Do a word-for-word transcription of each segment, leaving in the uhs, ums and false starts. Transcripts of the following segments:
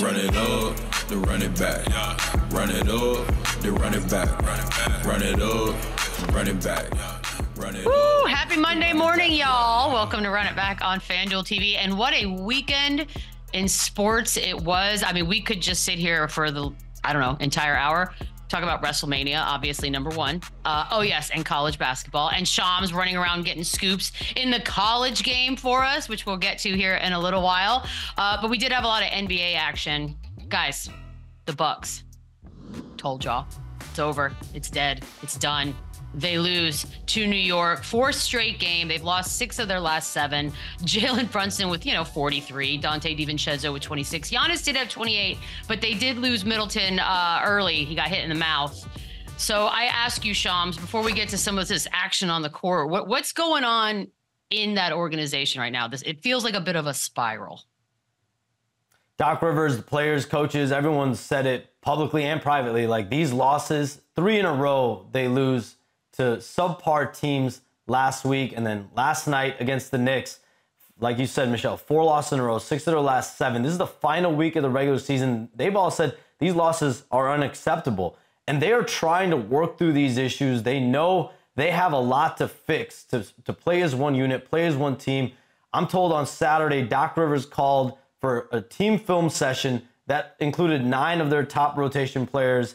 Run it up, then run it back. Run it up, then run it back. Run it up, run it back. Woo! Happy Monday morning, y'all. Welcome to Run It Back on FanDuel T V. And what a weekend in sports it was. I mean, we could just sit here for the, I don't know, entire hour. Talk about WrestleMania, obviously, number one. Uh, oh, yes, and college basketball. And Shams running around getting scoops in the college game for us, which we'll get to here in a little while. Uh, but we did have a lot of N B A action. Guys, the Bucks. Told y'all. It's over. It's dead. It's done. They lose to New York. Fourth straight game. They've lost six of their last seven. Jalen Brunson with, you know, forty-three. Dante DiVincenzo with twenty-six. Giannis did have twenty-eight, but they did lose Middleton uh, early. He got hit in the mouth. So I ask you, Shams, before we get to some of this action on the court, what, what's going on in that organization right now? This It feels like a bit of a spiral. Doc Rivers, the players, coaches, everyone said it publicly and privately. Like, these losses, three in a row, they lose to subpar teams last week, and then last night against the Knicks. Like you said, Michelle, four losses in a row, six of their last seven. This is the final week of the regular season. They've all said these losses are unacceptable, and they are trying to work through these issues. They know they have a lot to fix, to, to play as one unit, play as one team. I'm told on Saturday, Doc Rivers called for a team film session that included nine of their top rotation players,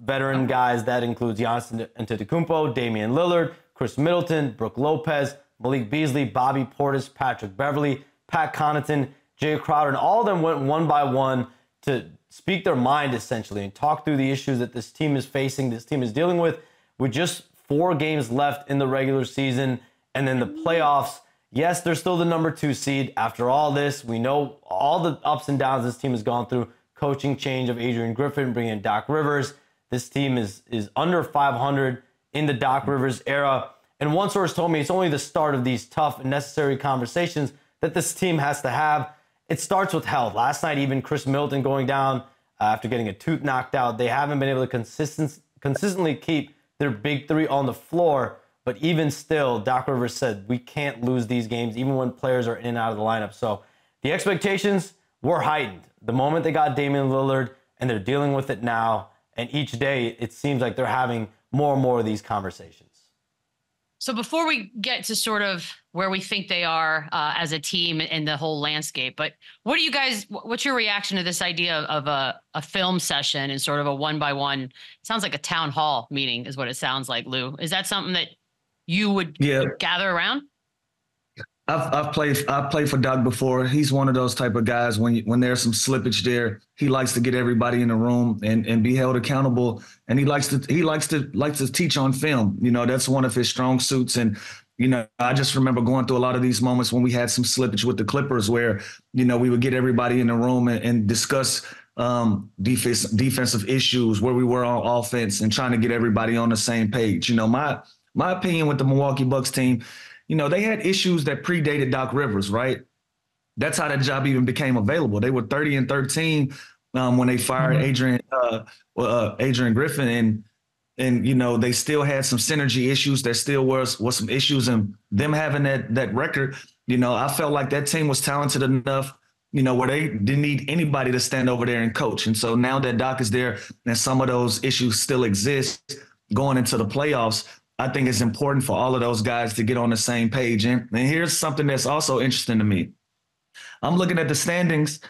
veteran guys. That includes Giannis Antetokounmpo, Damian Lillard, Khris Middleton, Brooke Lopez, Malik Beasley, Bobby Portis, Patrick Beverly, Pat Connaughton, Jay Crowder, and all of them went one by one to speak their mind, essentially, and talk through the issues that this team is facing, this team is dealing with, with just four games left in the regular season and then the playoffs. Yes, they're still the number two seed. After all this, we know all the ups and downs this team has gone through. Coaching change of Adrian Griffin, bringing in Doc Rivers. This team is is under five hundred in the Doc Rivers era. And one source told me it's only the start of these tough and necessary conversations that this team has to have. It starts with health. Last night, even Khris Middleton going down uh, after getting a tooth knocked out. They haven't been able to consistent, consistently keep their big three on the floor. But even still, Doc Rivers said, we can't lose these games, even when players are in and out of the lineup. So the expectations were heightened the moment they got Damian Lillard, and they're dealing with it now. And each day, it seems like they're having more and more of these conversations. So before we get to sort of where we think they are uh, as a team and the whole landscape, but what do you guys, what's your reaction to this idea of a, a film session and sort of a one-by-one, sounds like a town hall meeting is what it sounds like, Lou. Is that something that you would yeah. gather around? I've, I've played I've played for Doc before. He's one of those type of guys. When you, when there's some slippage there, he likes to get everybody in the room and, and be held accountable. And he likes to he likes to likes to teach on film. You know, that's one of his strong suits. And you know, I just remember going through a lot of these moments when we had some slippage with the Clippers, where you know we would get everybody in the room and, and discuss um, defense defensive issues, where we were on offense, and trying to get everybody on the same page. You know, my my opinion with the Milwaukee Bucks team. You know, they had issues that predated Doc Rivers, right? That's how that job even became available. They were thirty and thirteen um, when they fired mm-hmm. Adrian uh, uh, Adrian Griffin. And, and, you know, they still had some synergy issues. There still was, was some issues in them having that, that record. You know, I felt like that team was talented enough, you know, where they didn't need anybody to stand over there and coach. And so now that Doc is there and some of those issues still exist going into the playoffs, I think it's important for all of those guys to get on the same page. And, and here's something that's also interesting to me. I'm looking at the standings.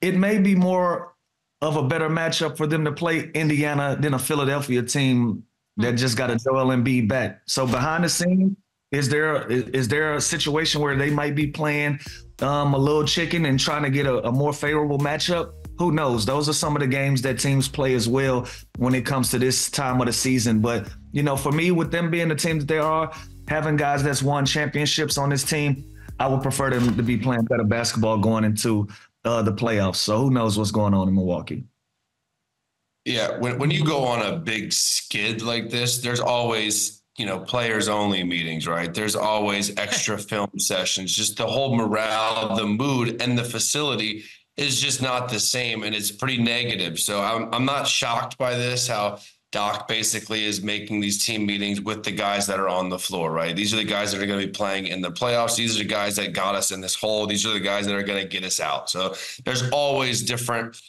It may be more of a better matchup for them to play Indiana than a Philadelphia team that just got a Joel Embiid back. So behind the scenes, is there, is, is there a situation where they might be playing um, a little chicken and trying to get a, a more favorable matchup? Who knows? Those are some of the games that teams play as well when it comes to this time of the season. But, you know, for me, with them being the team that they are, having guys that's won championships on this team, I would prefer them to be playing better basketball going into uh, the playoffs. So who knows what's going on in Milwaukee? Yeah, when, when you go on a big skid like this, there's always – you know, players only meetings, right? There's always extra film sessions, just the whole morale, the mood, and the facility is just not the same. And it's pretty negative. So I'm I'm not shocked by this, how Doc basically is making these team meetings with the guys that are on the floor, right? These are the guys that are going to be playing in the playoffs. These are the guys that got us in this hole. These are the guys that are going to get us out. So there's always different,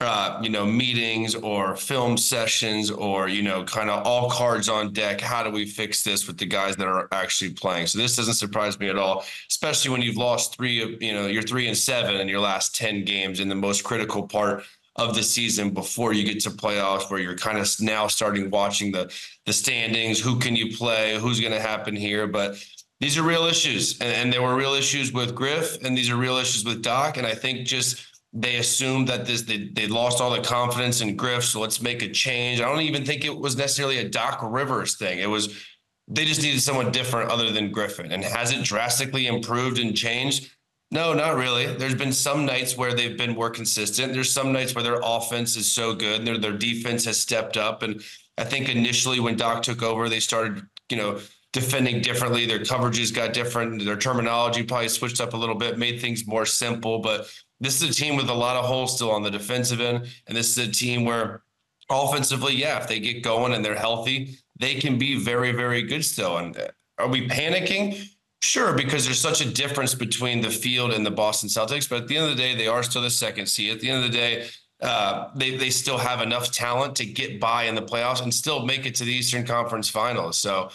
uh, you know, meetings or film sessions or, you know, kind of all cards on deck. How do we fix this with the guys that are actually playing? So this doesn't surprise me at all, especially when you've lost three of, you know, you're three and seven in your last ten games in the most critical part of the season before you get to playoffs, where you're kind of now starting watching the the standings, who can you play, who's going to happen here. But these are real issues, and, and there were real issues with Griff, and these are real issues with Doc. And I think just they assumed that this they, they lost all the confidence in Griff, so let's make a change. I don't even think it was necessarily a Doc Rivers thing. It was they just needed someone different other than Griffin. And has it drastically improved and changed? No, not really. There's been some nights where they've been more consistent. There's some nights where their offense is so good and their, their defense has stepped up. And I think initially when Doc took over, they started, you know, defending differently. Their coverages got different. Their terminology probably switched up a little bit, made things more simple. But this is a team with a lot of holes still on the defensive end. And this is a team where offensively, yeah, if they get going and they're healthy, they can be very, very good still. And are we panicking? Sure, because there's such a difference between the field and the Boston Celtics. But at the end of the day, they are still the second seed. At the end of the day, uh, they, they still have enough talent to get by in the playoffs and still make it to the Eastern Conference Finals. So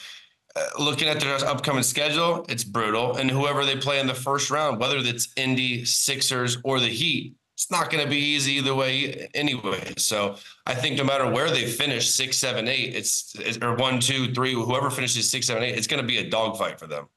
uh, looking at their upcoming schedule, it's brutal. And whoever they play in the first round, whether that's Indy, Sixers, or the Heat, it's not going to be easy either way anyway. So I think no matter where they finish, six, seven, eight, it's, or one, two, three, whoever finishes six, seven, eight, it's going to be a dogfight for them.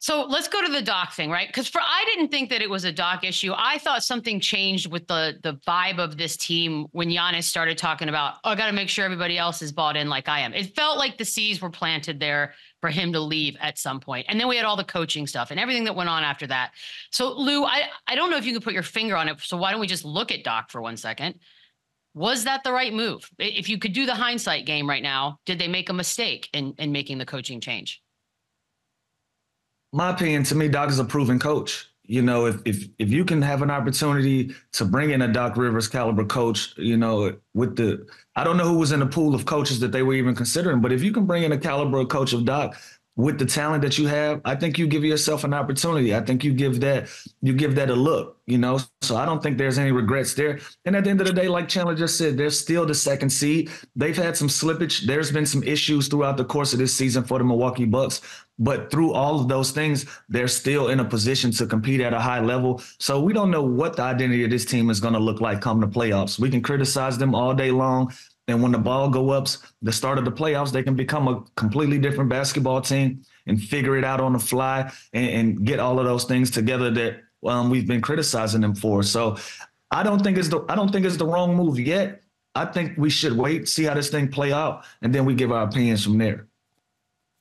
So let's go to the Doc thing, right? Because for I didn't think that it was a Doc issue. I thought something changed with the the vibe of this team when Giannis started talking about, oh, I got to make sure everybody else is bought in like I am. It felt like the seeds were planted there for him to leave at some point. And then we had all the coaching stuff and everything that went on after that. So, Lou, I, I don't know if you can put your finger on it, so why don't we just look at Doc for one second? Was that the right move? If you could do the hindsight game right now, did they make a mistake in, in making the coaching change? My opinion, to me, Doc is a proven coach. You know, if if if you can have an opportunity to bring in a Doc Rivers caliber coach, you know, with the, I don't know who was in the pool of coaches that they were even considering, but if you can bring in a caliber coach of Doc with the talent that you have, I think you give yourself an opportunity. I think you give that, you give that a look, you know, so I don't think there's any regrets there. And at the end of the day, like Chandler just said, they're still the second seed. They've had some slippage. There's been some issues throughout the course of this season for the Milwaukee Bucks. But through all of those things, they're still in a position to compete at a high level. So we don't know what the identity of this team is going to look like come the playoffs. We can criticize them all day long. And when the ball go up, the start of the playoffs, they can become a completely different basketball team and figure it out on the fly and, and get all of those things together that um, we've been criticizing them for. So I don't think it's the I don't think it's the wrong move yet. I think we should wait, see how this thing play out, and then we give our opinions from there.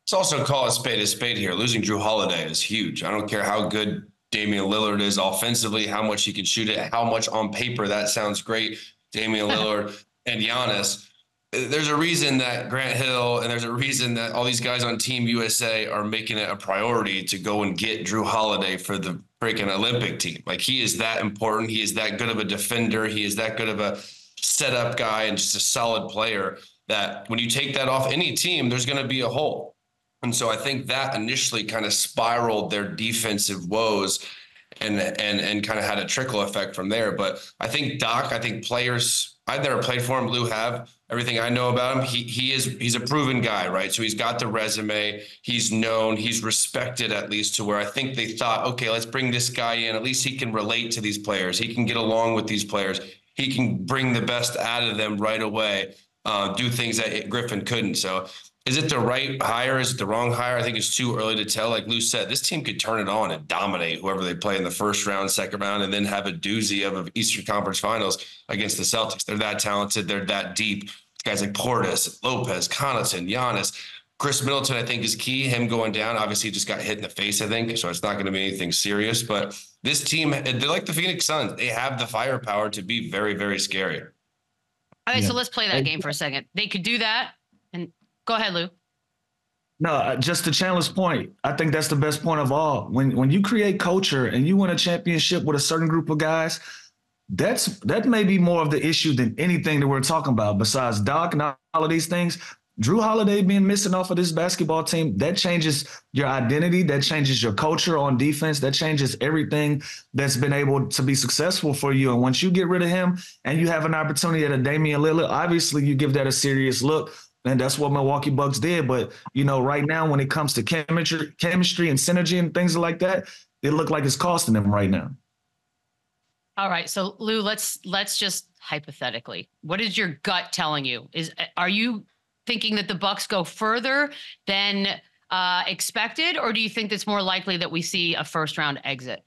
It's also called a spade a spade here. Losing Jrue Holiday is huge. I don't care how good Damian Lillard is offensively, how much he can shoot it, how much on paper that sounds great. Damian Lillard and Giannis, there's a reason that Grant Hill and there's a reason that all these guys on Team U S A are making it a priority to go and get Jrue Holiday for the freaking Olympic team. Like, he is that important. He is that good of a defender. He is that good of a setup guy and just a solid player that when you take that off any team, there's going to be a hole. And so I think that initially kind of spiraled their defensive woes and and and kind of had a trickle effect from there. But I think Doc, I think players... I've never played for him. Lou have everything I know about him. He he is he's a proven guy, right? So he's got the resume. He's known. He's respected, at least to where I think they thought, okay, let's bring this guy in. At least he can relate to these players. He can get along with these players. He can bring the best out of them right away. Uh, do things that Griffin couldn't. So is it the right hire? Is it the wrong hire? I think it's too early to tell. Like Lou said, this team could turn it on and dominate whoever they play in the first round, second round, and then have a doozy of an Eastern Conference Finals against the Celtics. They're that talented. They're that deep. Guys like Portis, Lopez, Connaughton, Giannis. Khris Middleton, I think, is key. Him going down, obviously, just got hit in the face, I think, so it's not going to be anything serious. But this team, they're like the Phoenix Suns. They have the firepower to be very, very scary. All right, yeah. So let's play that game for a second. They could do that. Go ahead, Lou. No, just to Chandler's point, I think that's the best point of all. When when you create culture and you win a championship with a certain group of guys, that's that may be more of the issue than anything that we're talking about. Besides Doc and all of these things, Jrue Holiday being missing off of this basketball team, that changes your identity, that changes your culture on defense, that changes everything that's been able to be successful for you. And once you get rid of him and you have an opportunity at a Damian Lillard, obviously you give that a serious look. And that's what Milwaukee Bucks did. But, you know, right now when it comes to chemistry, chemistry and synergy and things like that, it looked like it's costing them right now. All right. So, Lou, let's let's just hypothetically, what is your gut telling you? Is Are you thinking that the Bucks go further than uh, expected, or do you think it's more likely that we see a first-round exit?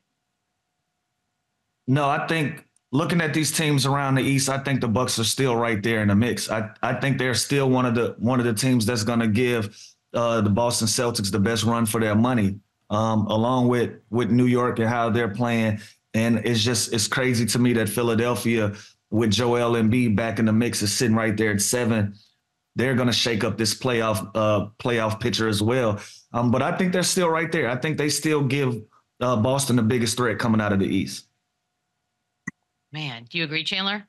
No, I think looking at these teams around the East, I think the Bucks are still right there in the mix. I, I think they're still one of the one of the teams that's going to give uh, the Boston Celtics the best run for their money, um, along with with New York and how they're playing. And it's just it's crazy to me that Philadelphia, with Joel Embiid back in the mix, is sitting right there at seven. They're going to shake up this playoff uh, playoff picture as well. Um, but I think they're still right there. I think they still give uh, Boston the biggest threat coming out of the East. Man, do you agree, Chandler?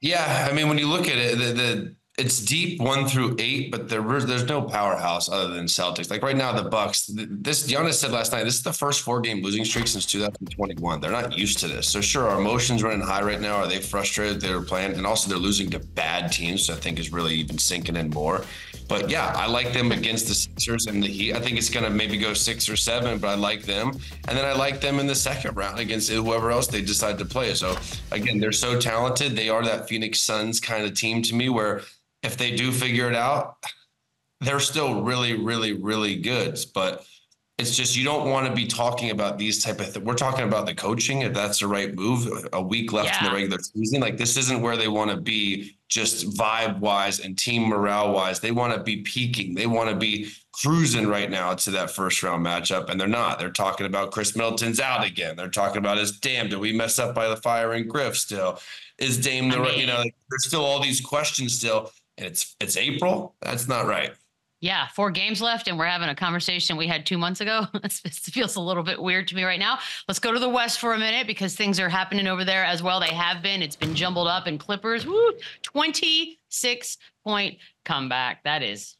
Yeah, I mean, when you look at it, the, the it's deep one through eight, but there, there's no powerhouse other than Celtics. Like right now, the Bucks. This Giannis said last night, this is the first four-game losing streak since two thousand twenty-one. They're not used to this. So sure, our emotions running high right now. Are they frustrated? They're playing, and also they're losing to bad teams, so I think is really even sinking in more. But yeah, I like them against the Sixers and the Heat. I think it's going to maybe go six or seven, but I like them. And then I like them in the second round against whoever else they decide to play. So again, they're so talented. They are that Phoenix Suns kind of team to me where if they do figure it out, they're still really, really, really good. But it's just you don't want to be talking about these type of things. We're talking about the coaching, if that's the right move, a week left yeah. in the regular season. Like this isn't where they want to be just vibe-wise and team morale-wise. They want to be peaking. They want to be cruising right now to that first-round matchup, and they're not. They're talking about Khris Middleton's out again. They're talking about, is damn, do we mess up by the firing Griff still? Is Dame the right, mean, you know, there's still all these questions still. And it's it's April. That's not right. Yeah, four games left, and we're having a conversation we had two months ago. It feels a little bit weird to me right now. Let's go to the West for a minute because things are happening over there as well. They have been. It's been jumbled up, and Clippers, woo, twenty-six point comeback. That is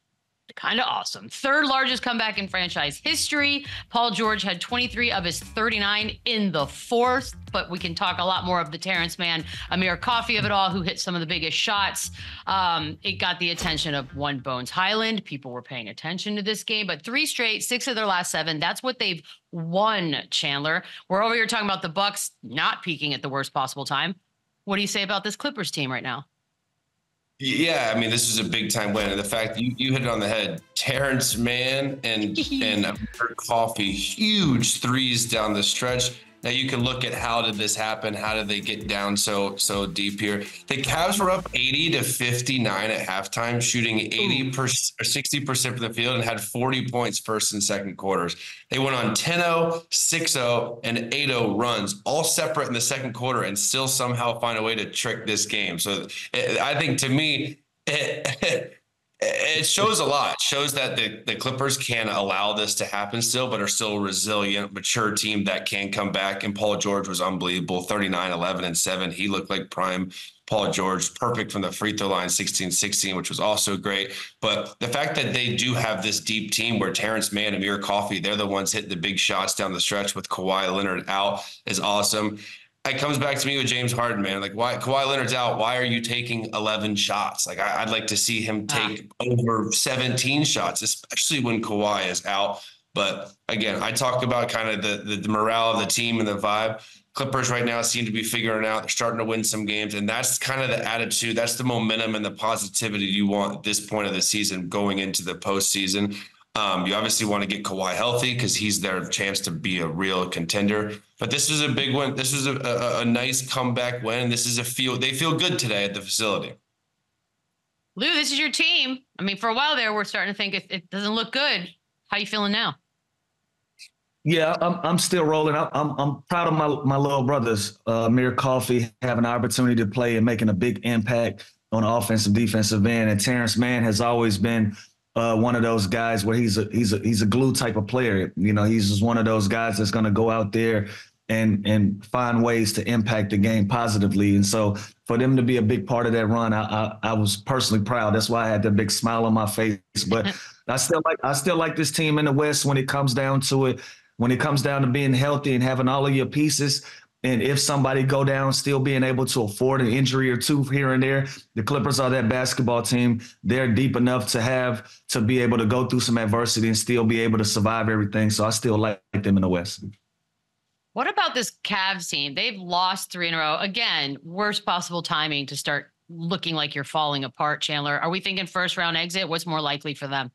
kind of awesome. Third largest comeback in franchise history. Paul George had twenty-three of his thirty-nine in the fourth, but we can talk a lot more of the Terrence Mann, Amir Coffey of it all, who hit some of the biggest shots. Um, it got the attention of one Bones Highland. People were paying attention to this game, but three straight, six of their last seven. That's what they've won, Chandler. We're over here talking about the Bucks not peaking at the worst possible time. What do you say about this Clippers team right now? Yeah, I mean, this is a big-time win. And the fact that you, you hit it on the head, Terrence Mann and and Amir Coffey, huge threes down the stretch. Now, you can look at how did this happen? How did they get down so so deep here? The Cavs were up eighty to fifty-nine at halftime, shooting eighty per, or sixty percent from the field and had forty points first and second quarters. They went on ten oh, six oh, and eight oh runs, all separate in the second quarter and still somehow find a way to trick this game. So it, I think to me, it, it shows a lot. It shows that the, the Clippers can allow this to happen still, but are still a resilient, mature team that can come back. And Paul George was unbelievable, thirty-nine, eleven, and seven. He looked like prime Paul George, perfect from the free throw line, sixteen sixteen, which was also great. But the fact that they do have this deep team where Terrence Mann, Amir Coffey, they're the ones hitting the big shots down the stretch with Kawhi Leonard out is awesome. It comes back to me with James Harden, man. Like, why Kawhi Leonard's out? Why are you taking eleven shots? Like, I, I'd like to see him take ah. over seventeen shots, especially when Kawhi is out. But again, I talk about kind of the, the the morale of the team and the vibe. Clippers right now seem to be figuring out. They're starting to win some games, and that's kind of the attitude. That's the momentum and the positivity you want at this point of the season going into the postseason. Um, you obviously want to get Kawhi healthy because he's their chance to be a real contender. But this is a big one. This is a, a, a nice comeback win. This is a feel. They feel good today at the facility. Lou, this is your team. I mean, for a while there, we're starting to think it, it doesn't look good. How you feeling now? Yeah, I'm, I'm still rolling. I'm, I'm, I'm proud of my, my little brothers, uh, Amir Coffey, having an opportunity to play and making a big impact on the offensive defensive end. And Terrence Mann has always been Uh, one of those guys where he's a he's a he's a glue type of player. You know, he's just one of those guys that's going to go out there and and find ways to impact the game positively. And so for them to be a big part of that run, I I, I was personally proud. That's why I had that big smile on my face. But I still like I still like this team in the West when it comes down to it. When it comes down to being healthy and having all of your pieces, and if somebody go down, still being able to afford an injury or two here and there, the Clippers are that basketball team. They're deep enough to have to be able to go through some adversity and still be able to survive everything. So I still like them in the West. What about this Cavs team? They've lost three in a row. Again, worst possible timing to start looking like you're falling apart, Chandler. Are we thinking first round exit? What's more likely for them?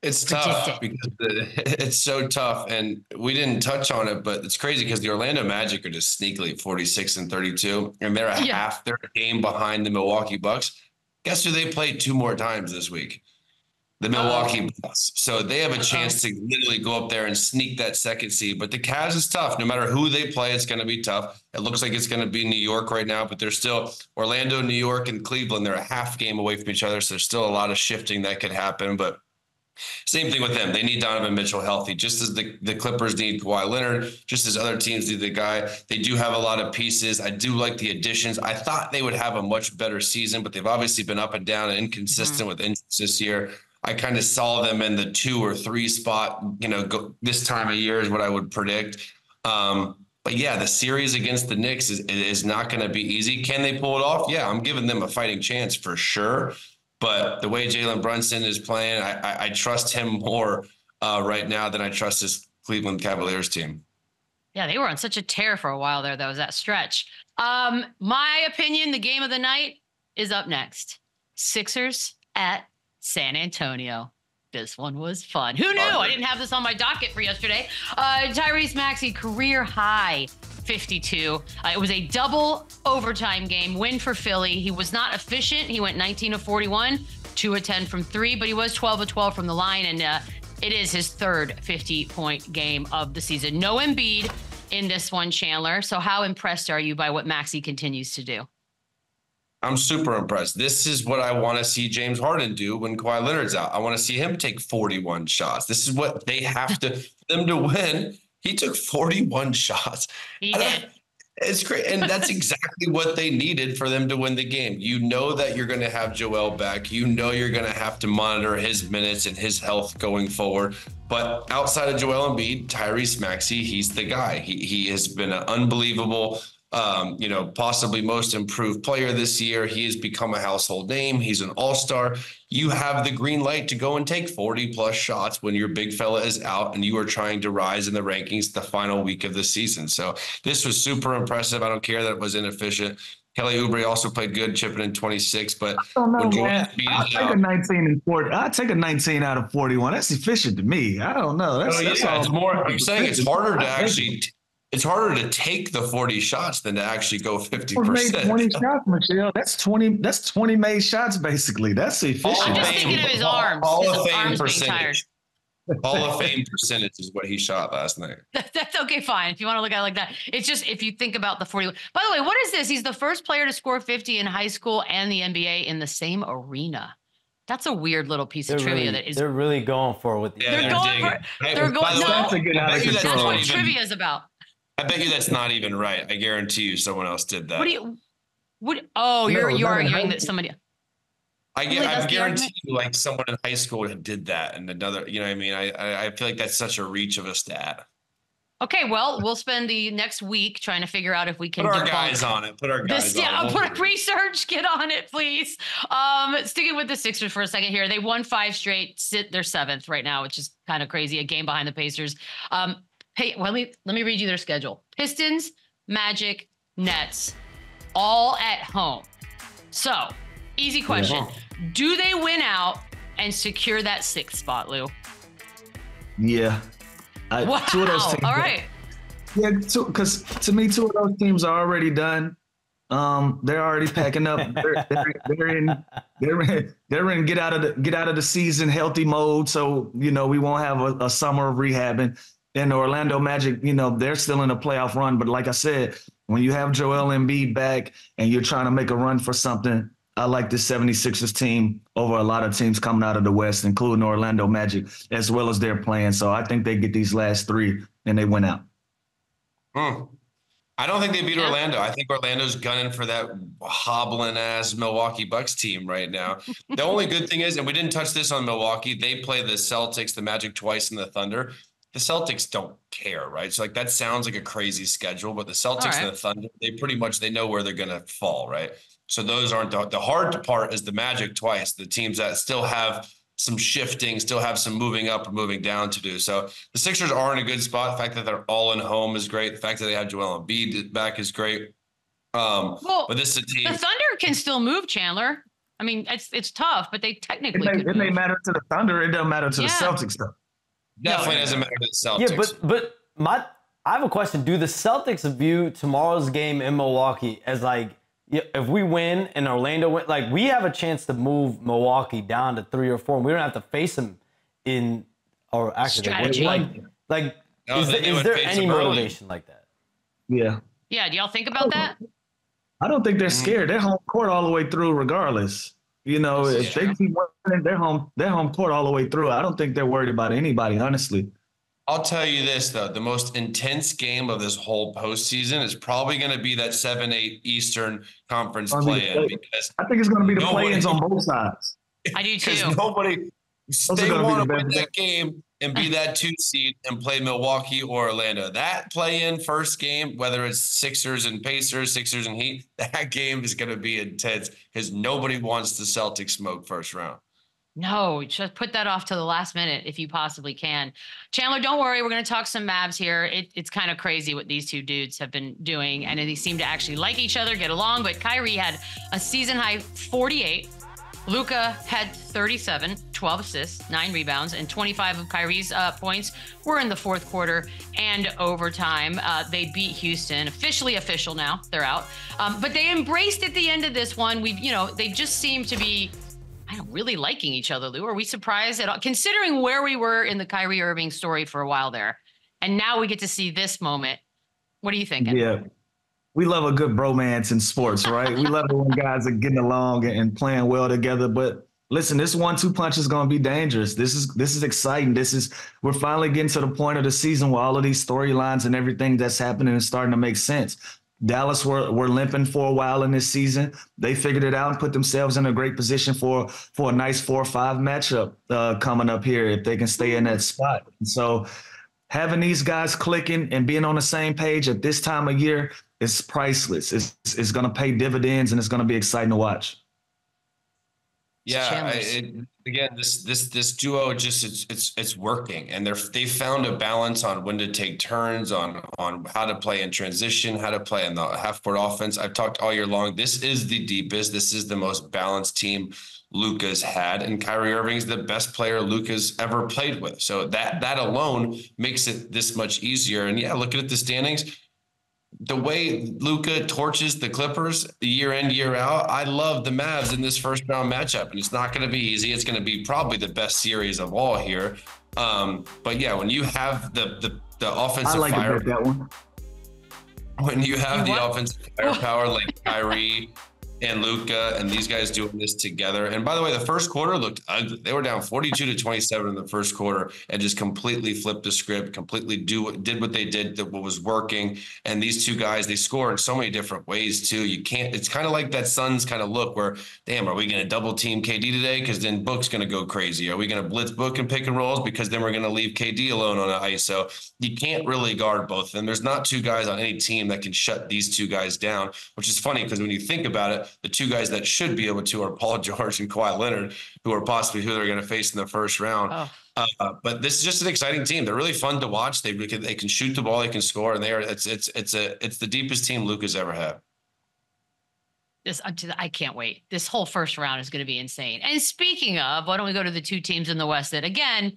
It's tough because it's so tough, and we didn't touch on it, but it's crazy because the Orlando Magic are just sneakily forty-six and thirty-two, and they're a yeah. half their game behind the Milwaukee Bucks. Guess who they played two more times this week? The Milwaukee um, Bucks. So they have a chance to literally go up there and sneak that second seed. But the Cavs is tough. No matter who they play, it's going to be tough. It looks like it's going to be New York right now, but they're still Orlando, New York, and Cleveland. They're a half game away from each other, so there's still a lot of shifting that could happen, but same thing with them. They need Donovan Mitchell healthy, just as the, the Clippers need Kawhi Leonard, just as other teams need the guy. They do have a lot of pieces. I do like the additions. I thought they would have a much better season, but they've obviously been up and down and inconsistent mm-hmm. with injuries this year. I kind of saw them in the two or three spot, you know, go, this time of year is what I would predict. Um, but yeah, the series against the Knicks is, is not going to be easy. Can they pull it off? Yeah, I'm giving them a fighting chance for sure. But the way Jalen Brunson is playing, I, I, I trust him more uh, right now than I trust this Cleveland Cavaliers team. Yeah, they were on such a tear for a while there. That was that stretch. Um, my opinion, the game of the night is up next. Sixers at San Antonio. This one was fun. Who knew? I didn't have this on my docket for yesterday. Uh, Tyrese Maxey, career high fifty-two. Uh, it was a double overtime game win for Philly. He was not efficient. He went nineteen of forty-one, two of ten from three, but he was twelve of twelve from the line. And uh, it is his third fifty point game of the season. No Embiid in this one, Chandler. So how impressed are you by what Maxey continues to do? I'm super impressed. This is what I want to see James Harden do when Kawhi Leonard's out. I want to see him take forty-one shots. This is what they have to for them to win. He took forty-one shots. He did. It's great. And that's exactly what they needed for them to win the game. You know that you're going to have Joel back. You know you're going to have to monitor his minutes and his health going forward. But outside of Joel Embiid, Tyrese Maxey, he's the guy. He, he has been an unbelievable Um, you know, possibly most improved player this year. He has become a household name. He's an all-star. You have the green light to go and take forty plus shots when your big fella is out and you are trying to rise in the rankings the final week of the season. So this was super impressive. I don't care that it was inefficient. Kelly Oubre also played good, chipping in twenty-six. But I don't know, man. I'll take out, a nineteen and forty. I'll take a nineteen out of forty-one. That's efficient to me. I don't know. That's, oh, yeah, that's all. It's more, I'm saying it's harder to actually – it's harder to take the forty shots than to actually go fifty percent. twenty shots, Michelle. That's twenty. That's twenty made shots, basically. That's efficient. I'm just thinking of his arms. All, all his of arms percentage. Being tired. Hall of Fame percentage is what he shot last night. That, that's okay, fine. If you want to look at it like that. It's just if you think about the forty. By the way, what is this? He's the first player to score fifty in high school and the N B A in the same arena. That's a weird little piece they're of trivia really, that is. They're really going for it with the. Yeah, they're, they're going digging. For. Hey, they're going. The no, that's, a good out of control. That's what trivia is about. I bet you that's not even right. I guarantee you someone else did that. What do you, what, oh, no, you're, you're arguing that somebody, I get, I guarantee you like someone in high school did that and another, you know what I mean? I, I feel like that's such a reach of a stat. Okay, well, we'll spend the next week trying to figure out if we can put our guys on it. Put our guys on it. Yeah, put research, get on it, please. Um, sticking with the Sixers for a second here. They won five straight, sit their seventh right now, which is kind of crazy. A game behind the Pacers. Um, Hey, well, let me, let me read you their schedule. Pistons, Magic, Nets, all at home. So, easy question. Yeah. Do they win out and secure that sixth spot, Lou? Yeah. I, wow. Two of those teams, all right. Yeah, because to me, two of those teams are already done. Um, they're already packing up. They're, they're, they're in. They're in. They're in. Get out of the get out of the season healthy mode. So you know we won't have a, a summer of rehabbing. And the Orlando Magic, you know, they're still in a playoff run. But like I said, when you have Joel Embiid back and you're trying to make a run for something, I like the 76ers team over a lot of teams coming out of the West, including Orlando Magic, as well as their playing. So I think they get these last three and they win out. Hmm. I don't think they beat yeah. Orlando. I think Orlando's gunning for that hobbling-ass Milwaukee Bucks team right now. The only good thing is, and we didn't touch this on Milwaukee, they play the Celtics, the Magic twice, and the Thunder. The Celtics don't care, right? So, like, that sounds like a crazy schedule, but the Celtics right. and the Thunder, they pretty much, they know where they're going to fall, right? So those aren't the, the hard part is the Magic twice, the teams that still have some shifting, still have some moving up or moving down to do. So the Sixers are in a good spot. The fact that they're all in home is great. The fact that they have Joel Embiid back is great. Um, well, but this is a team. The Thunder can still move, Chandler. I mean, it's it's tough, but they technically It, they, it may matter to the Thunder. It doesn't matter to yeah. the Celtics, though. Definitely no, doesn't matter to the Celtics. Yeah, but, but my, I have a question. Do the Celtics view tomorrow's game in Milwaukee as like, yeah, if we win and Orlando win, like we have a chance to move Milwaukee down to three or four, and we don't have to face them in or actually strategy. Like, like no, is, the, is there any motivation early. Like that? Yeah. Yeah. Do y'all think about I that? I don't think they're scared. They're home court all the way through, regardless. You know, That's if true. They keep winning, they're home, they're home court all the way through. I don't think they're worried about anybody, honestly. I'll tell you this, though. The most intense game of this whole postseason is probably going to be that seven eight Eastern Conference play-in. Because I think it's going to be the play-ins on both sides. I do, too. Because nobody – they want to win that game and be that two seed and play Milwaukee or Orlando. That play-in first game, whether it's Sixers and Pacers, Sixers and Heat, that game is going to be intense because nobody wants the Celtics smoke first round. No, just put that off to the last minute if you possibly can. Chandler, don't worry. We're going to talk some Mavs here. It, it's kind of crazy what these two dudes have been doing, and they seem to actually like each other, get along. But Kyrie had a season-high forty-eight. Luka had thirty-seven, twelve assists, nine rebounds, and twenty-five of Kyrie's uh, points were in the fourth quarter and overtime. Uh, they beat Houston. Officially official now. They're out. Um, but they embraced at the end of this one. We've, you know, they just seem to be... I don't really liking each other, Lou. Are we surprised at all? Considering where we were in the Kyrie Irving story for a while there, and now we get to see this moment. What are you thinking? Yeah, we love a good bromance in sports, right? We love it when guys are getting along and playing well together. But listen, this one two punch is going to be dangerous. This is this is exciting. This is we're finally getting to the point of the season where all of these storylines and everything that's happening is starting to make sense. Dallas were, were limping for a while in this season. They figured it out and put themselves in a great position for, for a nice four or five matchup uh, coming up here if they can stay in that spot. And so having these guys clicking and being on the same page at this time of year is priceless. It's, it's going to pay dividends, and it's going to be exciting to watch. Yeah, I, it, again, this this this duo just it's it's it's working, and they're they found a balance on when to take turns, on on how to play in transition, how to play in the half court offense. I've talked all year long. This is the deepest. This is the most balanced team Luka's had, and Kyrie Irving's the best player Luka's ever played with. So that that alone makes it this much easier. And yeah, looking at the standings. The way Luka torches the Clippers year in, year out, I love the Mavs in this first round matchup. And it's not going to be easy. It's going to be probably the best series of all here. Um, but yeah, when you have the the, the offensive I like fire, that one. When you have you the what? offensive firepower like Kyrie and Luka and these guys doing this together. And by the way, the first quarter looked ugly. They were down forty-two to twenty-seven in the first quarter and just completely flipped the script, completely do what, did what they did, that what was working. And these two guys, they score in so many different ways too. You can't, it's kind of like that Suns kind of look where, damn, are we going to double team K D today? Because then Book's going to go crazy. Are we going to blitz Book and pick and rolls? Because then we're going to leave K D alone on an I S O. You can't really guard both of them. There's not two guys on any team that can shut these two guys down, which is funny because when you think about it, the two guys that should be able to are Paul George and Kawhi Leonard, who are possibly who they're going to face in the first round. Oh. Uh, but this is just an exciting team. They're really fun to watch. They can, they can shoot the ball, they can score, and they are it's it's it's a it's the deepest team Luka's ever had. This I can't wait. This whole first round is going to be insane. And speaking of, why don't we go to the two teams in the West that again,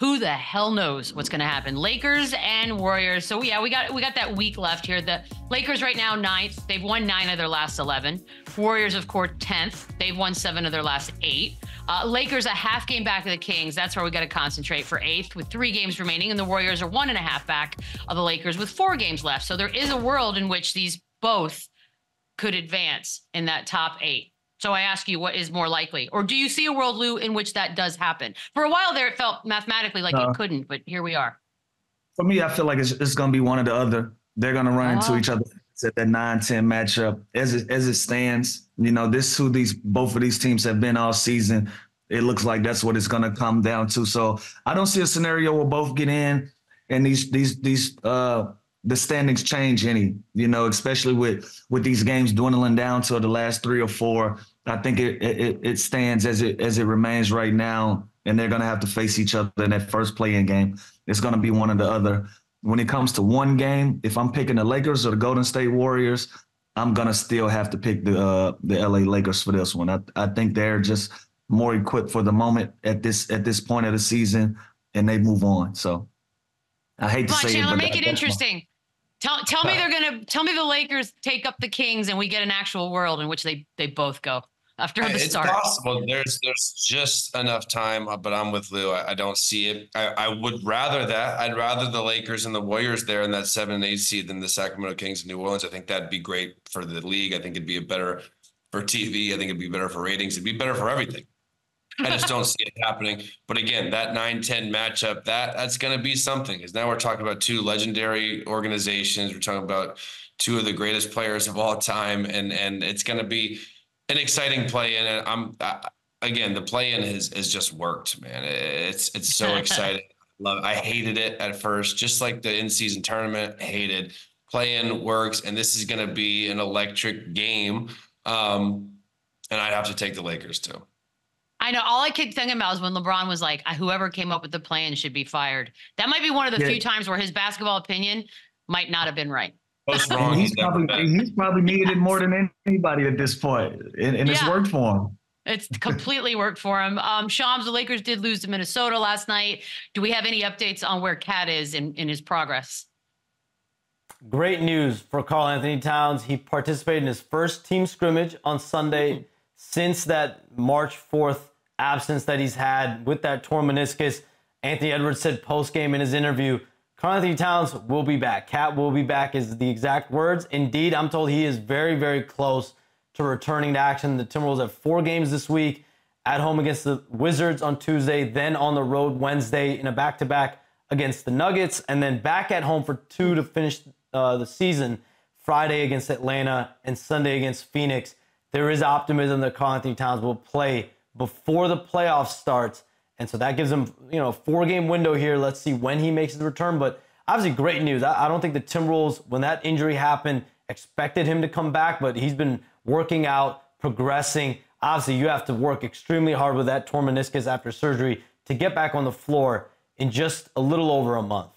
who the hell knows what's going to happen? Lakers and Warriors. So yeah, we got we got that week left here. The Lakers right now ninth. They've won nine of their last eleven. Warriors, of course, tenth. They've won seven of their last eight. Uh, Lakers a half game back of the Kings. That's where we got to concentrate for eighth with three games remaining. And the Warriors are one and a half back of the Lakers with four games left. So there is a world in which these both could advance in that top eight. So I ask you, what is more likely? Or do you see a world, Lou, in which that does happen? For a while there, it felt mathematically like uh, it couldn't, but here we are. For me, I feel like it's, it's going to be one or the other. They're going to run uh-huh. into each other at that nine ten matchup. As it, as it stands, you know, this is who these both of these teams have been all season. It looks like that's what it's going to come down to. So I don't see a scenario where both get in and these these these uh, the standings change any, you know, especially with with these games dwindling down to the last three or four. I think it it, it stands as it as it remains right now, and they're going to have to face each other in that first play-in game. It's going to be one or the other. When it comes to one game, if I'm picking the Lakers or the Golden State Warriors, I'm going to still have to pick the uh, the L A Lakers for this one. I, I think they're just more equipped for the moment at this at this point of the season, and they move on. So I hate Come to on, say Chandler, it. But make it interesting. One. Tell tell me they're going to – tell me the Lakers take up the Kings and we get an actual world in which they, they both go after the it's start. It's possible. There's, there's just enough time, but I'm with Lou. I, I don't see it. I, I would rather that. I'd rather the Lakers and the Warriors there in that seven and eight seed than the Sacramento Kings and New Orleans. I think that'd be great for the league. I think it'd be a better for T V. I think it'd be better for ratings. It'd be better for everything. I just don't see it happening. But again, that nine ten matchup, that that's going to be something. Because now we're talking about two legendary organizations. We're talking about two of the greatest players of all time, and and it's going to be an exciting play-in. And I'm I, again, the play-in has has just worked, man. It's it's so exciting. Love. I hated it at first, just like the in-season tournament. Hated play-in works, and this is going to be an electric game. Um, and I'd have to take the Lakers too. I know. All I kept thinking about was when LeBron was like, whoever came up with the plan should be fired. That might be one of the yeah. few times where his basketball opinion might not have been right. Most wrong. He's, he's, probably, he's probably needed yes. more than anybody at this point, and, and yeah. it's worked for him. It's completely worked for him. Um, Shams, the Lakers did lose to Minnesota last night. Do we have any updates on where Cat is in, in his progress? Great news for Karl-Anthony Towns. He participated in his first team scrimmage on Sunday since that March fourth absence that he's had with that torn meniscus. Anthony Edwards said post-game in his interview, Karl-Anthony Towns will be back. Cat will be back is the exact words. Indeed, I'm told he is very, very close to returning to action. The Timberwolves have four games this week, at home against the Wizards on Tuesday, then on the road Wednesday in a back-to-back against the Nuggets, and then back at home for two to finish uh, the season, Friday against Atlanta and Sunday against Phoenix. There is optimism that Karl-Anthony Towns will play before the playoffs starts, and so that gives him, you know, a four-game window here. Let's see when he makes his return, but obviously great news. I, I don't think the Timberwolves, when that injury happened, expected him to come back, but he's been working out, progressing. Obviously, you have to work extremely hard with that torn meniscus after surgery to get back on the floor in just a little over a month.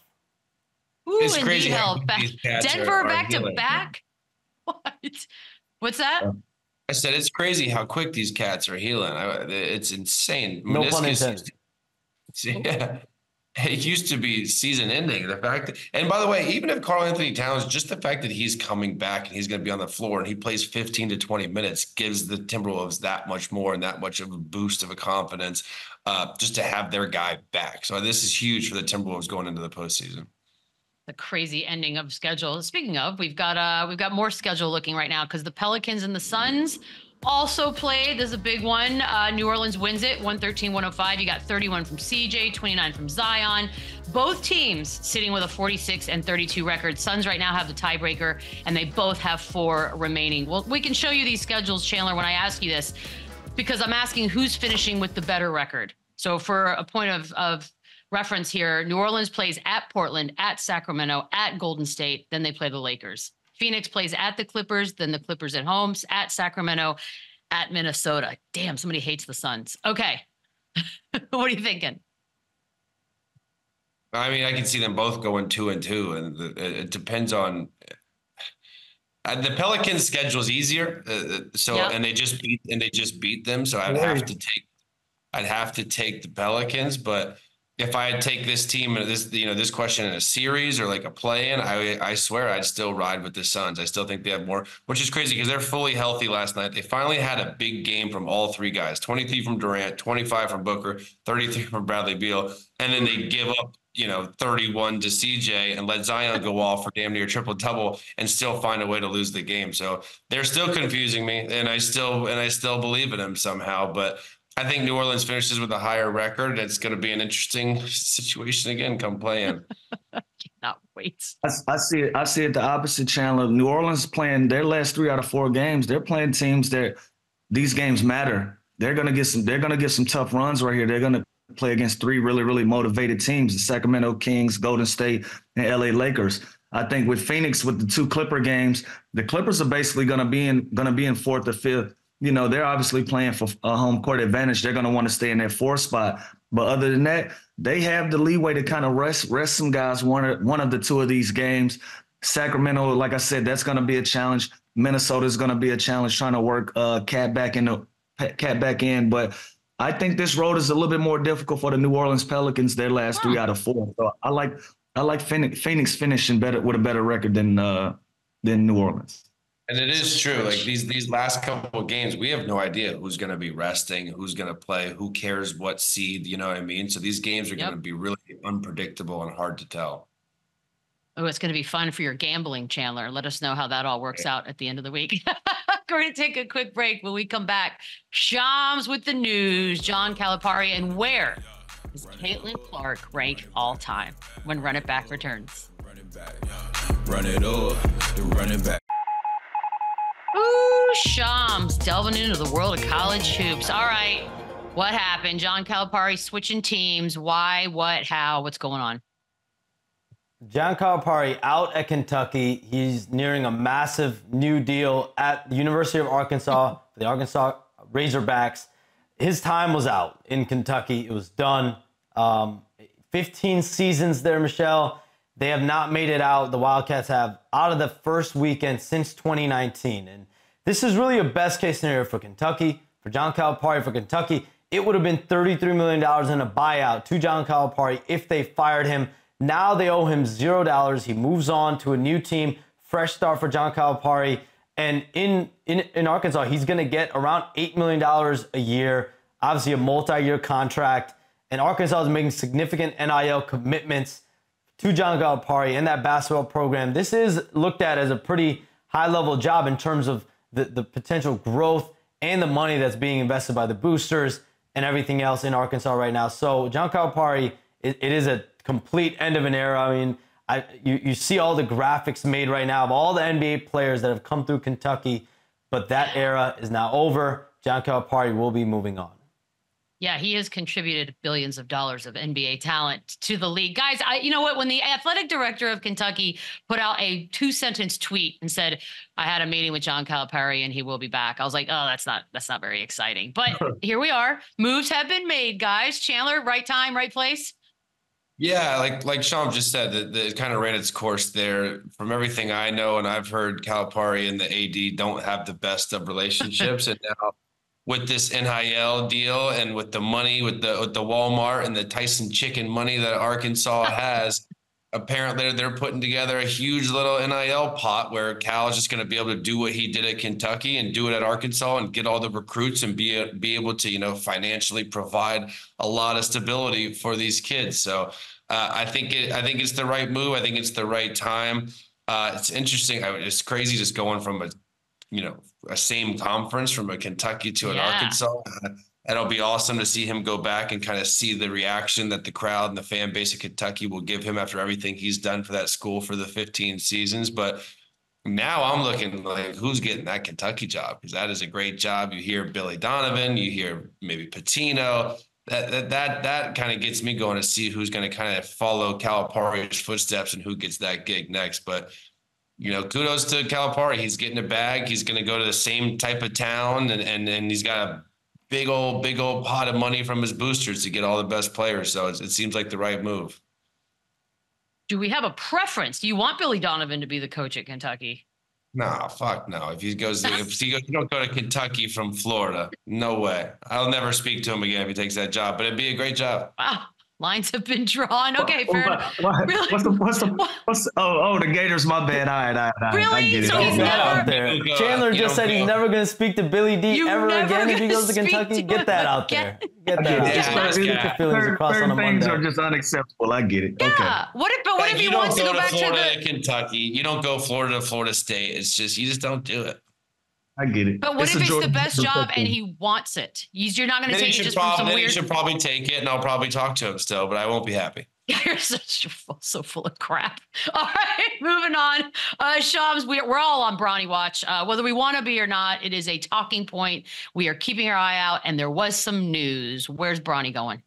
Ooh, it's crazy. Back. Denver back-to-back? What? What's that? Yeah. I said, it's crazy how quick these cats are healing. I, it's insane. No meniscus, pun intended. Yeah, it used to be season ending. The fact that, and by the way, even if Karl-Anthony Towns, just the fact that he's coming back and he's going to be on the floor and he plays fifteen to twenty minutes gives the Timberwolves that much more and that much of a boost of a confidence uh, just to have their guy back. So this is huge for the Timberwolves going into the postseason. The crazy ending of schedule. Speaking of, we've got uh, we've got more schedule looking right now because the Pelicans and the Suns also played. This is a big one. Uh, New Orleans wins it, one thirteen to one oh five. You got thirty-one from C J, twenty-nine from Zion. Both teams sitting with a forty-six and thirty-two record. Suns right now have the tiebreaker, and they both have four remaining. Well, we can show you these schedules, Chandler, when I ask you this, because I'm asking who's finishing with the better record. So for a point of of reference here, New Orleans plays at Portland, at Sacramento, at Golden State, then they play the Lakers. Phoenix plays at the Clippers, then the Clippers at home, at Sacramento, at Minnesota. Damn, somebody hates the Suns. Okay. What are you thinking? I mean, I can see them both going two and two, and the, it depends on uh, the Pelicans' schedule is easier. Uh, so, yep. and they just beat and they just beat them. So I'd have to take, I'd have to take the Pelicans, but. If I take this team and this, you know, this question in a series or like a play-in, I I swear I'd still ride with the Suns. I still think they have more, which is crazy because they're fully healthy last night. They finally had a big game from all three guys, twenty-three from Durant, twenty-five from Booker, thirty-three from Bradley Beal. And then they give up, you know, thirty-one to C J and let Zion go off for damn near triple-double and still find a way to lose the game. So they're still confusing me and I still, and I still believe in them somehow, but I think New Orleans finishes with a higher record. It's going to be an interesting situation again come play-in. I cannot wait. I, I see it. I see it the opposite channel of New Orleans playing their last three out of four games. They're playing teams that these games matter. They're going to get some. They're going to get some tough runs right here. They're going to play against three really, really motivated teams: the Sacramento Kings, Golden State, and L A Lakers. I think with Phoenix, with the two Clipper games, the Clippers are basically going to be in going to be in fourth or fifth. You know, they're obviously playing for a home court advantage. They're going to want to stay in their fourth spot. But other than that, they have the leeway to kind of rest rest some guys one or, one of the two of these games. Sacramento, like I said, that's going to be a challenge. Minnesota is going to be a challenge trying to work uh, Cat back in the Cat back in. But I think this road is a little bit more difficult for the New Orleans Pelicans. Their last three out of four. So I like I like Phoenix, Phoenix finishing better with a better record than uh, than New Orleans. And it is true. Like these these last couple of games, we have no idea who's going to be resting, who's going to play, who cares what seed, you know what I mean? So these games are yep. going to be really unpredictable and hard to tell. Oh, it's going to be fun for your gambling, Chandler. Let us know how that all works out at the end of the week. We're going to take a quick break. When we come back, Shams with the news, John Calipari, and where is Caitlin Clark ranked all time when Run It Back returns? Run it back. Run it up. Run it back. Ooh, Shams, delving into the world of college hoops. All right, what happened? John Calipari switching teams. Why, what, how, what's going on? John Calipari out at Kentucky. He's nearing a massive new deal at the University of Arkansas, the Arkansas Razorbacks. His time was out in Kentucky. It was done. Um, fifteen seasons there, Michelle. They have not made it out. The Wildcats have out of the first weekend since twenty nineteen. And this is really a best case scenario for Kentucky, for John Calipari, for Kentucky. It would have been thirty-three million dollars in a buyout to John Calipari if they fired him. Now they owe him zero dollars. He moves on to a new team, fresh start for John Calipari. And in, in, in Arkansas, he's going to get around eight million dollars a year, obviously a multi-year contract. And Arkansas is making significant N I L commitments to John Calipari and that basketball program. This is looked at as a pretty high-level job in terms of the, the potential growth and the money that's being invested by the boosters and everything else in Arkansas right now. So John Calipari, it, it is a complete end of an era. I mean, I, you, you see all the graphics made right now of all the N B A players that have come through Kentucky, but that era is now over. John Calipari will be moving on. Yeah, he has contributed billions of dollars of N B A talent to the league. Guys, I, you know what? When the athletic director of Kentucky put out a two-sentence tweet and said, I had a meeting with John Calipari and he will be back, I was like, oh, that's not that's not very exciting. But here we are. Moves have been made, guys. Chandler, right time, right place? Yeah, like like Sean just said, that it kind of ran its course there. From everything I know and I've heard, Calipari and the A D don't have the best of relationships. And now, with this N I L deal and with the money, with the with the Walmart and the Tyson chicken money that Arkansas has, apparently they're putting together a huge little N I L pot where Cal is just going to be able to do what he did at Kentucky and do it at Arkansas and get all the recruits and be be able to, you know, financially provide a lot of stability for these kids. So uh, I think it, I think it's the right move. I think it's the right time. Uh, it's interesting. I, it's crazy just going from a you know, a same conference from a Kentucky to an yeah. Arkansas. And it'll be awesome to see him go back and kind of see the reaction that the crowd and the fan base of Kentucky will give him after everything he's done for that school for the fifteen seasons. But now I'm looking like, who's getting that Kentucky job? Because that is a great job. You hear Billy Donovan, you hear maybe Pitino. That that that, that kind of gets me going to see who's going to kind of follow Calipari's footsteps and who gets that gig next. But you know, kudos to Calipari. He's getting a bag. He's going to go to the same type of town, and, and and he's got a big old, big old pot of money from his boosters to get all the best players. So it, it seems like the right move. Do we have a preference? Do you want Billy Donovan to be the coach at Kentucky? No, fuck no. If he goes, to, if he goes, you don't go to Kentucky from Florida. No way. I'll never speak to him again if he takes that job. But it'd be a great job. Wow. Lines have been drawn. Okay, fair enough. What, really? What's the, what's the, what's the, oh, oh, the Gators, my bad. All right, all right, all right. Really? I get it. So he's oh, never, there. Chandler just said he's never going to speak to Billy D You're ever again if he goes to Kentucky. To get that out there. Get that out yeah, there. Yeah. Third, third things are just unacceptable. I get it. Yeah. Okay. What if, but what if he wants to go, go to back Florida, to the... Kentucky? You don't go Florida to Florida State. It's just, you just don't do it. I get it. But what it's if it's Jordan the best job and he wants it? You're not going to take it just prob- from some then weird... Then he should probably take it, and I'll probably talk to him still, but I won't be happy. You're such so full of crap. All right, moving on. Uh, Shams, we're, we're all on Bronny Watch. Uh, whether we want to be or not, it is a talking point. We are keeping our eye out, and there was some news. Where's Bronny going?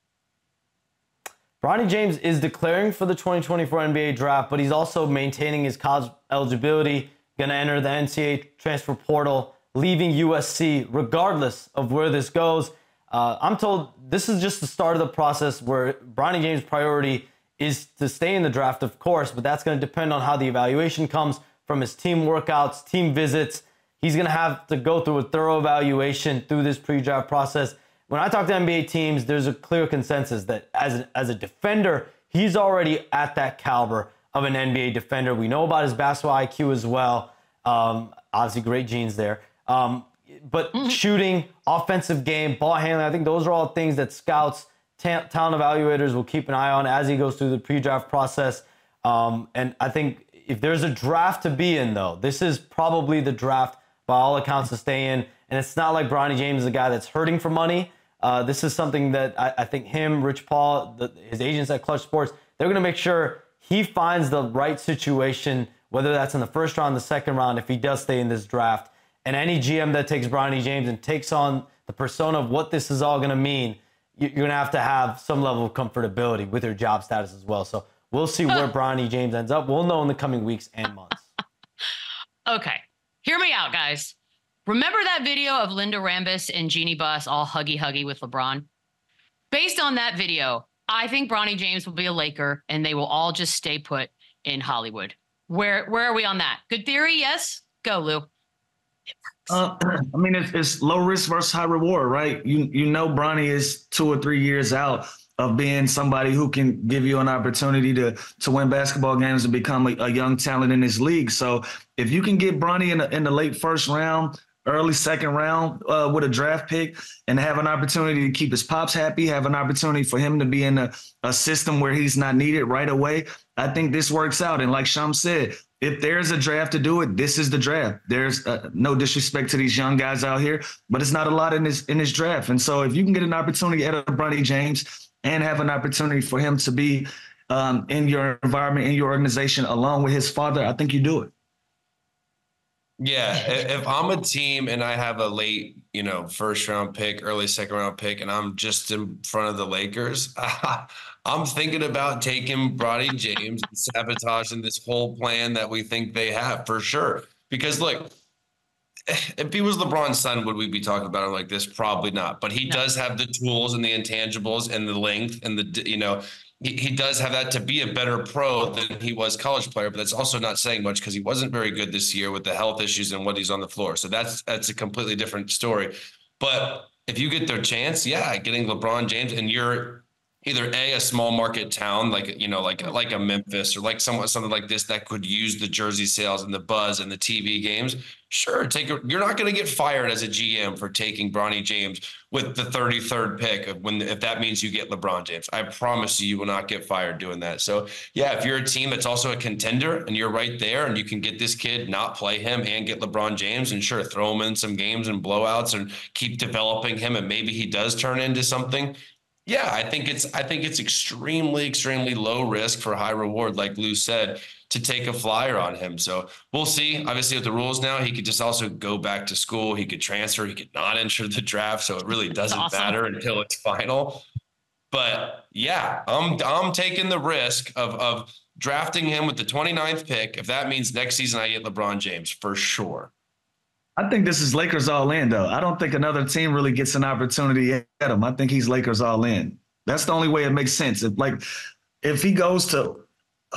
Bronny James is declaring for the twenty twenty-four N B A draft, but he's also maintaining his college eligibility, going to enter the N C double A transfer portal, leaving U S C regardless of where this goes. Uh, I'm told this is just the start of the process where Bronny James' priority is to stay in the draft, of course, but that's going to depend on how the evaluation comes from his team workouts, team visits. He's going to have to go through a thorough evaluation through this pre-draft process. When I talk to N B A teams, there's a clear consensus that as a, as a defender, he's already at that caliber of an N B A defender. We know about his basketball I Q as well. Um, obviously, great genes there. Um, but mm-hmm. shooting, offensive game, ball handling, I think those are all things that scouts, ta- talent evaluators will keep an eye on as he goes through the pre-draft process. Um, and I think if there's a draft to be in, though, this is probably the draft by all accounts to stay in. And it's not like Bronny James is a guy that's hurting for money. Uh, this is something that I, I think him, Rich Paul, the, his agents at Clutch Sports, they're going to make sure he finds the right situation, whether that's in the first round, the second round, if he does stay in this draft. And any G M that takes Bronny James and takes on the persona of what this is all going to mean, you're going to have to have some level of comfortability with your job status as well. So we'll see where Bronny James ends up. We'll know in the coming weeks and months. Okay. Hear me out, guys. Remember that video of Linda Rambis and Jeannie Buss all huggy-huggy with LeBron? Based on that video, I think Bronny James will be a Laker, and they will all just stay put in Hollywood. Where, where are we on that? Good theory, yes? Go, Lou. Uh, I mean, it's, it's low risk versus high reward, right? You you know Bronny is two or three years out of being somebody who can give you an opportunity to to win basketball games and become a, a young talent in this league. So if you can get Bronny in the, in the late first round, early second round uh, with a draft pick and have an opportunity to keep his pops happy, have an opportunity for him to be in a, a system where he's not needed right away, I think this works out. And like Sham said, if there's a draft to do it, this is the draft. There's uh, no disrespect to these young guys out here, but it's not a lot in this in this draft. And so if you can get an opportunity at a Bronny James and have an opportunity for him to be um, in your environment, in your organization, along with his father, I think you do it. Yeah, if I'm a team and I have a late, you know, first round pick, early second round pick, and I'm just in front of the Lakers, I'm thinking about taking Bronny James and sabotaging this whole plan that we think they have for sure. Because look, if he was LeBron's son, would we be talking about him like this? Probably not. But he no. does have the tools and the intangibles and the length and the, you know, he, he does have that to be a better pro than he was college player. But that's also not saying much because he wasn't very good this year with the health issues and what he's on the floor. So that's that's a completely different story. But if you get their chance, yeah, getting LeBron James and you're either a a small market town like you know like like a Memphis or like somewhat something like this that could use the jersey sales and the buzz and the T V games. Sure, take a, you're not going to get fired as a G M for taking Bronny James with the thirty-third pick of when if that means you get LeBron James. I promise you, you will not get fired doing that. So yeah, if you're a team that's also a contender and you're right there and you can get this kid, not play him and get LeBron James, and sure, throw him in some games and blowouts and keep developing him, and maybe he does turn into something. Yeah, I think it's I think it's extremely, extremely low risk for high reward, like Lou said, to take a flyer on him. So we'll see. Obviously, with the rules now, he could just also go back to school. He could transfer. He could not enter the draft. So it really doesn't awesome. matter until it's final. But yeah, I'm I'm taking the risk of of drafting him with the twenty-ninth pick. If that means next season I get LeBron James for sure. I think this is Lakers all in, though. I don't think another team really gets an opportunity at him. I think he's Lakers all in. That's the only way it makes sense. If like, if he goes to,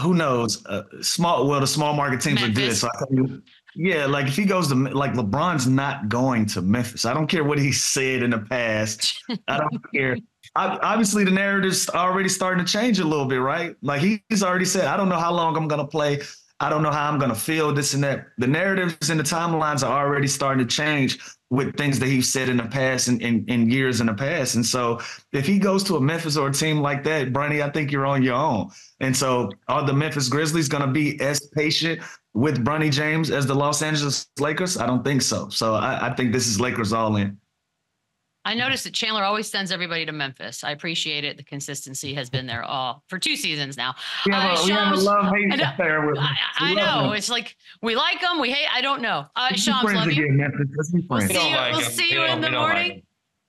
who knows, uh, small. Well, the small market teams Memphis. are good. So I think, yeah, like if he goes to, like LeBron's not going to Memphis. I don't care what he said in the past. I don't care. I, obviously, the narrative's already starting to change a little bit, right? Like he's already said, I don't know how long I'm gonna play. I don't know how I'm going to feel this and that. The narratives and the timelines are already starting to change with things that he's said in the past and in years in the past. And so if he goes to a Memphis or a team like that, Bronny, I think you're on your own. And so are the Memphis Grizzlies going to be as patient with Bronny James as the Los Angeles Lakers? I don't think so. So I, I think this is Lakers all in. I noticed that Chandler always sends everybody to Memphis. I appreciate it. The consistency has been there all for two seasons now. We have, uh, a, we have a love hate affair with them. I, I know. Them. It's like we like them, we hate. I don't know. Uh, Shams, love you. Again, we'll see you, like we'll see you in the morning. Like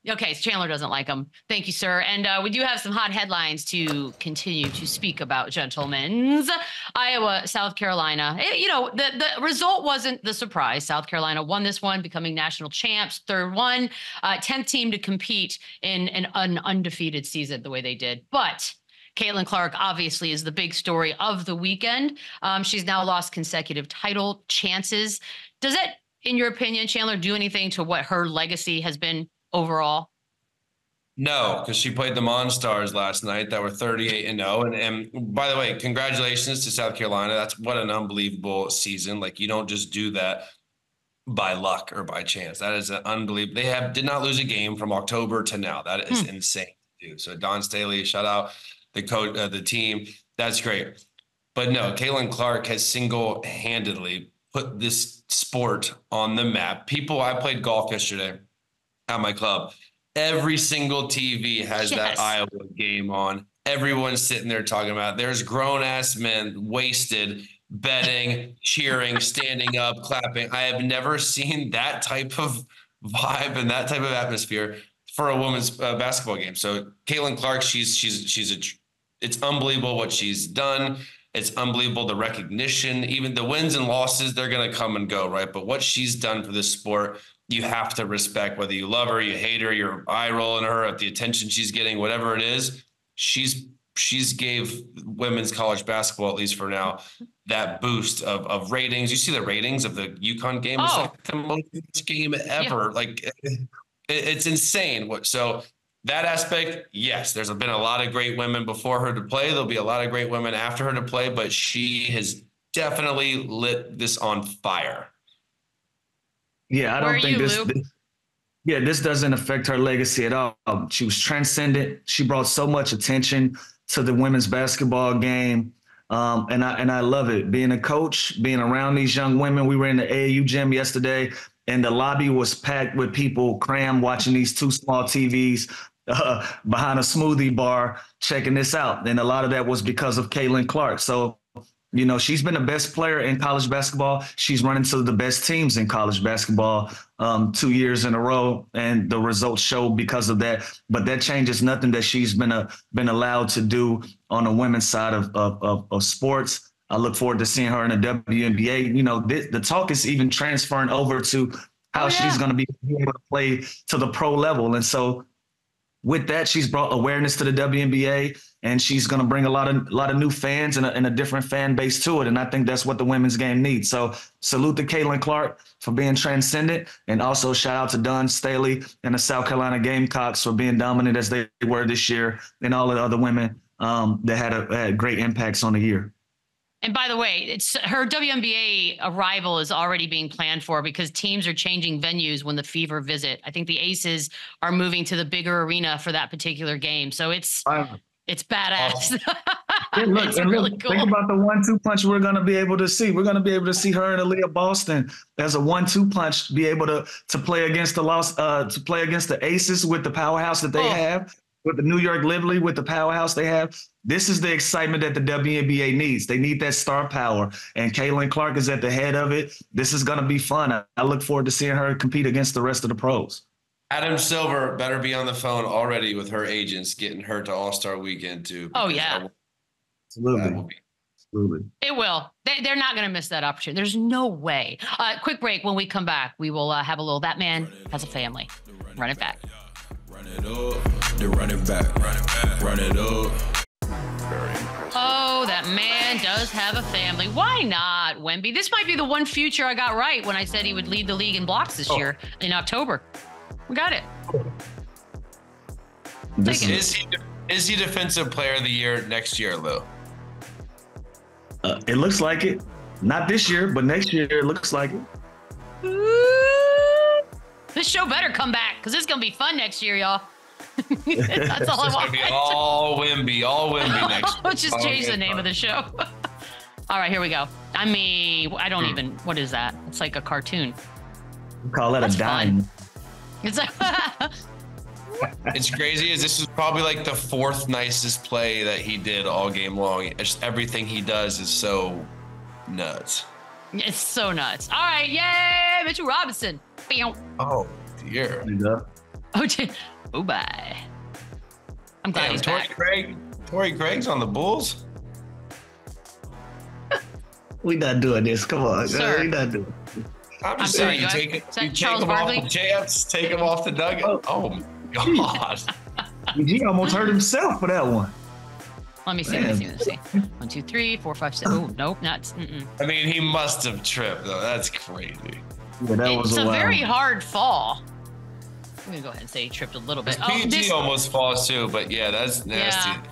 okay, so Chandler doesn't like them. Thank you, sir. And uh, we do have some hot headlines to continue to speak about, gentlemen. Iowa, South Carolina. It, you know, the, the result wasn't the surprise. South Carolina won this one, becoming national champs, third one, uh, tenth team to compete in an, an undefeated season the way they did. But Caitlin Clark obviously is the big story of the weekend. Um, she's now lost consecutive title chances. Does that, in your opinion, Chandler, do anything to what her legacy has been overall? No, because she played the Monstars last night that were thirty-eight and oh. And, and by the way, congratulations to South Carolina. That's what an unbelievable season. Like, you don't just do that by luck or by chance. That is an unbelievable. They have did not lose a game from October to now. That is hmm. insane to do. So Don Staley, shout out the coach, uh, the team. That's great. But no, Caitlin Clark has single-handedly put this sport on the map. People, I played golf yesterday at my club. Every single T V has yes. that Iowa game on. Everyone's sitting there talking about it. There's grown-ass men wasted, betting, cheering, standing up, clapping. I have never seen that type of vibe and that type of atmosphere for a women's uh, basketball game. So Caitlin Clark, she's she's she's a. It's unbelievable what she's done. It's unbelievable the recognition, even the wins and losses. They're gonna come and go, right? But what she's done for this sport, you have to respect. Whether you love her, you hate her, you're eye rolling her at the attention she's getting, whatever it is, she's she's gave women's college basketball, at least for now, that boost of of ratings. You see the ratings of the UConn game. Oh. It's like the most game ever. Yeah. Like it, it's insane. What so that aspect, yes, there's been a lot of great women before her to play. There'll be a lot of great women after her to play, but she has definitely lit this on fire. Yeah, I don't think this, this, yeah, this doesn't affect her legacy at all. She was transcendent. She brought so much attention to the women's basketball game. Um, and I and I love it. Being a coach, being around these young women. We were in the A A U gym yesterday, and the lobby was packed with people crammed watching these two small T Vs uh, behind a smoothie bar, checking this out. And a lot of that was because of Caitlin Clark. So, you know, she's been the best player in college basketball. She's running to the best teams in college basketball um, two years in a row, and the results show because of that. But that changes nothing that she's been a, been allowed to do on the women's side of, of, of, of sports. I look forward to seeing her in the W N B A. You know, th- the talk is even transferring over to how oh, yeah. she's going to be able to play to the pro level. And so with that, she's brought awareness to the W N B A, and she's going to bring a lot of a lot of new fans and a, and a different fan base to it. And I think that's what the women's game needs. So salute to Caitlin Clark for being transcendent, and also shout out to Don Staley and the South Carolina Gamecocks for being dominant as they were this year, and all of the other women um, that had, a, had great impacts on the year. And by the way, it's her W N B A arrival is already being planned for, because teams are changing venues when the Fever visit. I think the Aces are moving to the bigger arena for that particular game. So it's wow. it's badass. Wow. Yeah, look, it's really look, cool. Think about the one two punch we're going to be able to see. We're going to be able to see her and Aaliyah Boston as a one two punch, be able to to play against the loss, uh, to play against the Aces with the powerhouse that they oh. have. With the New York Lively, with the powerhouse they have, this is the excitement that the W N B A needs. They need that star power, and Caitlin Clark is at the head of it. This is going to be fun. I, I look forward to seeing her compete against the rest of the pros. Adam Silver better be on the phone already with her agents getting her to All-Star Weekend, too. Oh, yeah. Will, Absolutely. Be, Absolutely. It will. They, they're not going to miss that opportunity. There's no way. Uh, quick break. When we come back, we will uh, have a little That Man Has a Family. Run it back. Run it up, they run it back, run it back, run it up. Very impressive. Oh, that man does have a family. Why not, Wemby? This might be the one future I got right when I said he would lead the league in blocks this oh. year in October. We got it. This is, he, is he defensive player of the year next year, Lou? Uh, it looks like it. Not this year, but next year it looks like it. This show better come back, because it's going to be fun next year, y'all. That's all I want. It's going to be all Wimby, all Wimby next year. Let's just change the name of the show. All right, here we go. I mean, I don't even, what is that? It's like a cartoon. We call that That's a dime. Fun. It's like, it's crazy is this is probably like the fourth nicest play that he did all game long. It's just everything he does is so nuts. It's so nuts. All right, yay, Mitchell Robinson. Oh dear. Oh, oh bye. I'm glad Damn, he's Torrey back. Craig, Torrey Craig's on the Bulls. We not doing this. Come on, sir. We not doing this. I'm just I'm saying, you take it. You take him off the Jets. Take him off the Nugget. Oh, oh my God. He almost hurt himself for that one. Let me see. Let me see, let me see. One, two, three, four, five, six. Oh, nope, not. Mm-mm. I mean, he must have tripped, though. That's crazy. Yeah, that was it's a, a very hard fall. I'm going to go ahead and say he tripped a little bit. Oh, P G this... almost falls, too, but yeah, that's nasty. Yeah.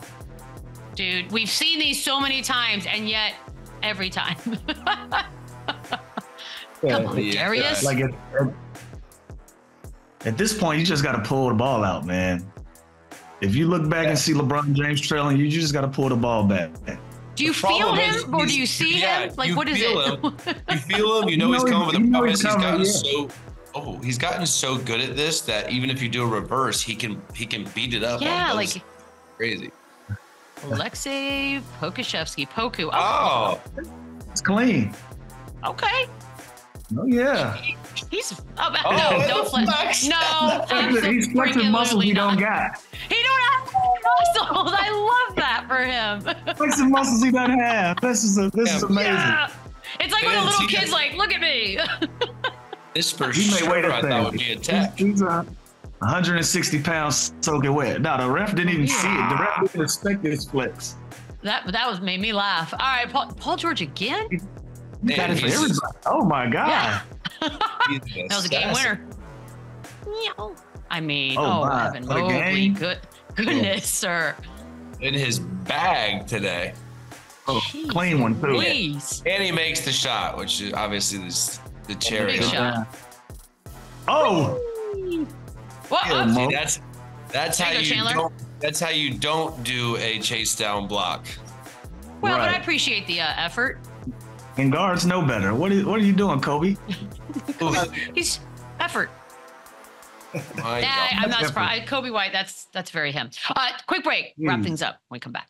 Dude, we've seen these so many times, and yet every time. Yeah, come on, yeah, Darius. Like it, at this point, you just got to pull the ball out, man. If you look back yeah. and see LeBron James trailing, you, you just got to pull the ball back. Do you feel him or do you see yeah, him? Like, what is it? You feel him. You know, you know he's coming with a promise. He's, he's gotten yeah. so oh, he's gotten so good at this that even if you do a reverse, he can he can beat it up. Yeah, like crazy. Alexei Pokushevsky, Poku. Oh, it's clean. Okay. Oh yeah. He, he's about, oh, no, don't flex. No, he's flexing muscles he not. don't got. He don't have muscles. I love that for him. Flexing muscles he don't have. This is a, this yeah. is amazing. Yeah. It's like when a little kid's like, "Look at me." This for he sure may I thought would be a tech. He's, he's uh, one hundred sixty pounds soaking wet. No, the ref didn't even yeah. see it. The ref didn't expect this flex. That that was made me laugh. All right, Paul, Paul George again. He, Man, oh my God! Yeah. That was a game winner. I mean, oh, oh Evan Mobley, good goodness, sir. In his bag today. Oh, jeez, clean one too. Please. And he makes the shot, which is obviously this, the cherry. Big shot. Oh. What? Yeah, see, that's that's how you Chandler. don't. That's how you don't do a chase down block. Well, right. but I appreciate the uh, effort. And guards know better. What are, what are you doing, Kobe? He's effort. That, I'm not surprised. Kobe White, that's that's very him. Uh, quick break. Mm. Wrap things up when we come back.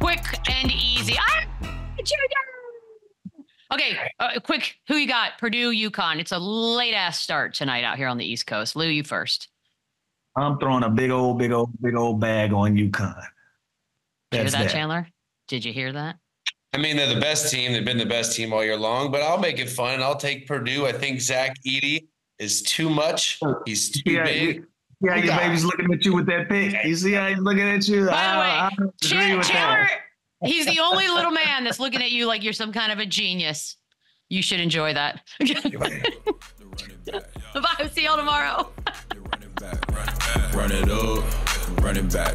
Quick and easy. Okay, uh, quick. Who you got? Purdue, UConn. It's a late-ass start tonight out here on the East Coast. Lou, you first. I'm throwing a big old, big old, big old bag on UConn. Did you hear that, that, Chandler? Did you hear that? I mean, they're the best team. They've been the best team all year long, but I'll make it fun. I'll take Purdue. I think Zach Edey is too much. He's too yeah, big. Yeah, you, your baby's looking at you with that pick. You see how he's looking at you? By I, the way, I Chandler, with Chandler he's the only little man that's looking at you like you're some kind of a genius. You should enjoy that. Bye. See y'all tomorrow. Run it up. Run it back.